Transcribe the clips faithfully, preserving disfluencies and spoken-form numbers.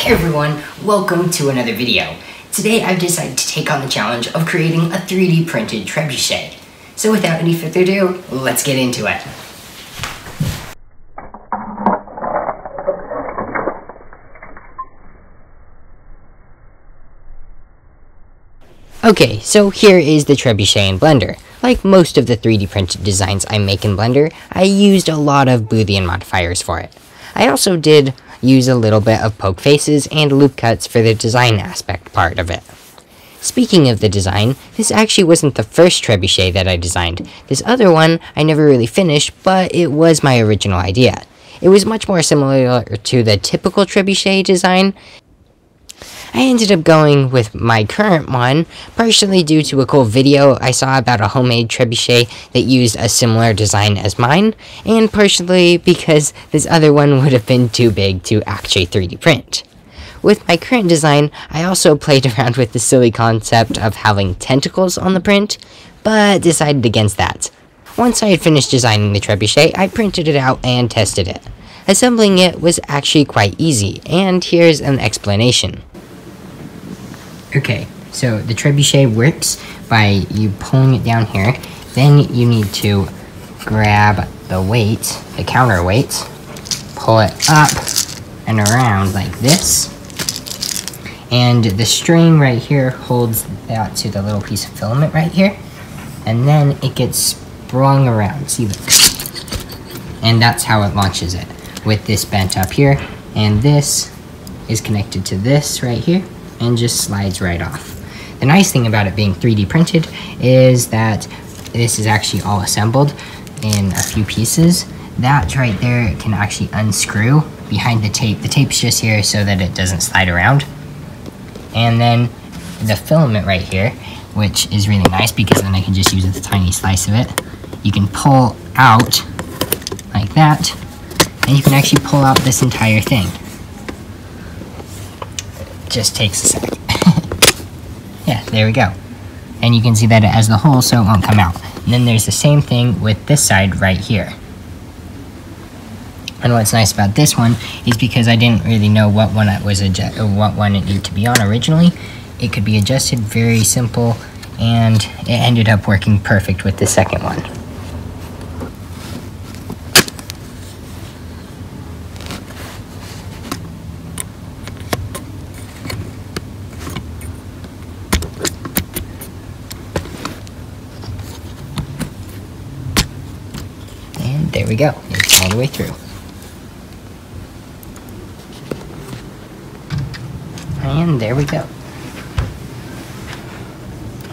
Hey everyone, welcome to another video. Today I've decided to take on the challenge of creating a three D printed trebuchet. So without any further ado, let's get into it. Okay, so here is the trebuchet in Blender. Like most of the three D printed designs I make in Blender, I used a lot of Boolean modifiers for it. I also did use a little bit of poke faces and loop cuts for the design aspect part of it. Speaking of the design, this actually wasn't the first trebuchet that I designed. This other one I never really finished, but it was my original idea. It was much more similar to the typical trebuchet design. I ended up going with my current one, partially due to a cool video I saw about a homemade trebuchet that used a similar design as mine, and partially because this other one would have been too big to actually three D print. With my current design, I also played around with the silly concept of having tentacles on the print, but decided against that. Once I had finished designing the trebuchet, I printed it out and tested it. Assembling it was actually quite easy, and here's an explanation. Okay, so the trebuchet works by you pulling it down here, then you need to grab the weight, the counterweight, pull it up and around like this, and the string right here holds out to the little piece of filament right here, and then it gets sprung around, see that? And that's how it launches it, with this bent up here, and this is connected to this right here, and just slides right off. The nice thing about it being three D printed is that this is actually all assembled in a few pieces. That right there can actually unscrew behind the tape. The tape's just here so that it doesn't slide around. And then the filament right here, which is really nice because then I can just use a tiny slice of it. You can pull out like that, and you can actually pull out this entire thing. Just takes a second. Yeah, there we go. And you can see that it has the hole so it won't come out. And then there's the same thing with this side right here. And what's nice about this one is because I didn't really know what one it was adjust what one it needed to be on originally, it could be adjusted very simple, and it ended up working perfect with the second one. There we go, it's all the way through. And there we go.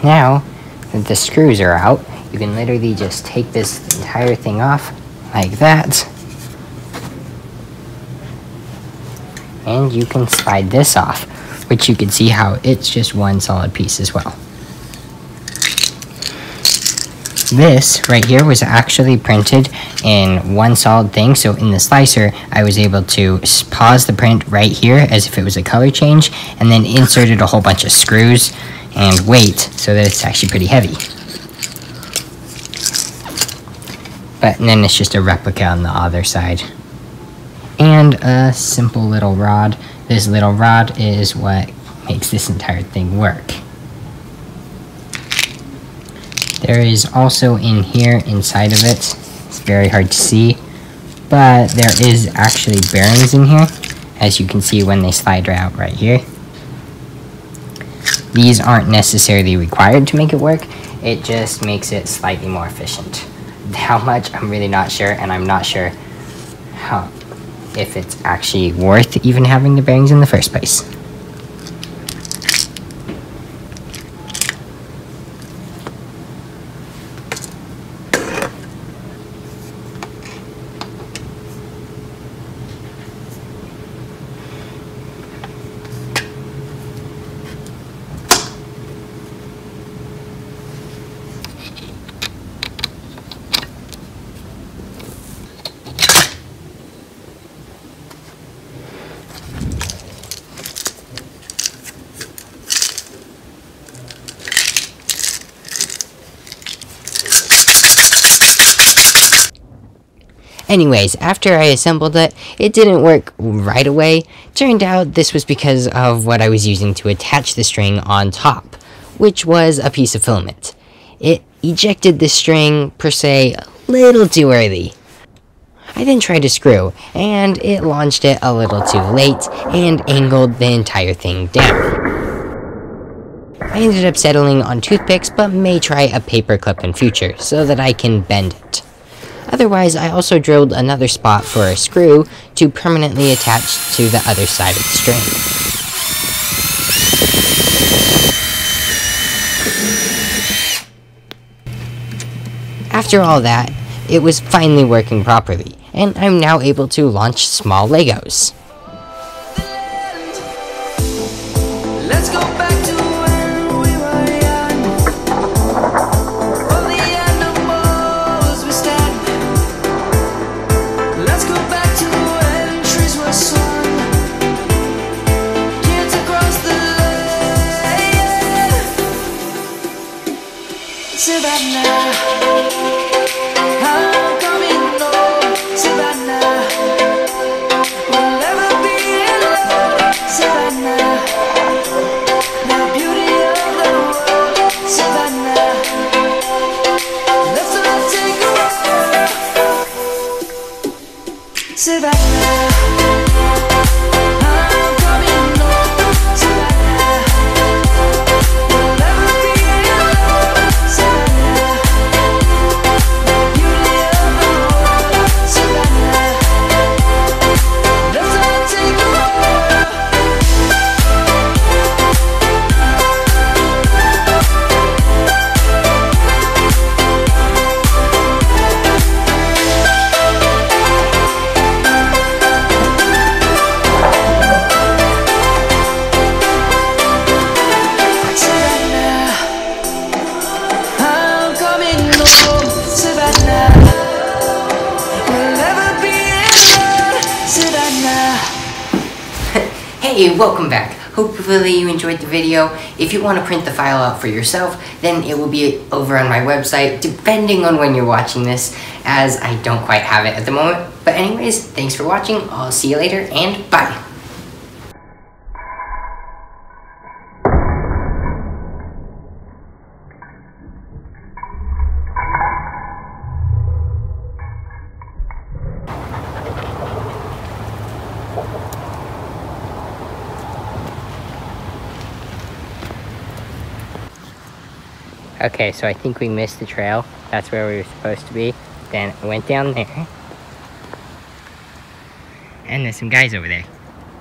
Now that the screws are out, you can literally just take this entire thing off like that. And you can slide this off, which you can see how it's just one solid piece as well. This right here was actually printed in one solid thing, so in the slicer I was able to pause the print right here as if it was a color change, and then inserted a whole bunch of screws and weight so that it's actually pretty heavy. But then it's just a replica on the other side. And a simple little rod. This little rod is what makes this entire thing work. There is also in here, inside of it, it's very hard to see, but there is actually bearings in here, as you can see when they slide out right here. These aren't necessarily required to make it work, it just makes it slightly more efficient. How much, I'm really not sure, and I'm not sure how, if it's actually worth even having the bearings in the first place. Anyways, after I assembled it, it didn't work right away. Turned out this was because of what I was using to attach the string on top, which was a piece of filament. It ejected the string, per se, a little too early. I then tried a screw, and it launched it a little too late, and angled the entire thing down. I ended up settling on toothpicks, but may try a paper clip in future, so that I can bend it. Otherwise, I also drilled another spot for a screw to permanently attach to the other side of the string. After all that, it was finally working properly, and I'm now able to launch small Legos. Let's go back to where we were young. For the animals we stand. Let's go back to when trees were swung. Kids across the land. Savannah. Hey, welcome back. Hopefully you enjoyed the video. If you want to print the file out for yourself, then it will be over on my website, depending on when you're watching this, as I don't quite have it at the moment. But anyways, thanks for watching. I'll see you later, and bye! Okay, so I think we missed the trail. That's where we were supposed to be. Then I went down there. And there's some guys over there.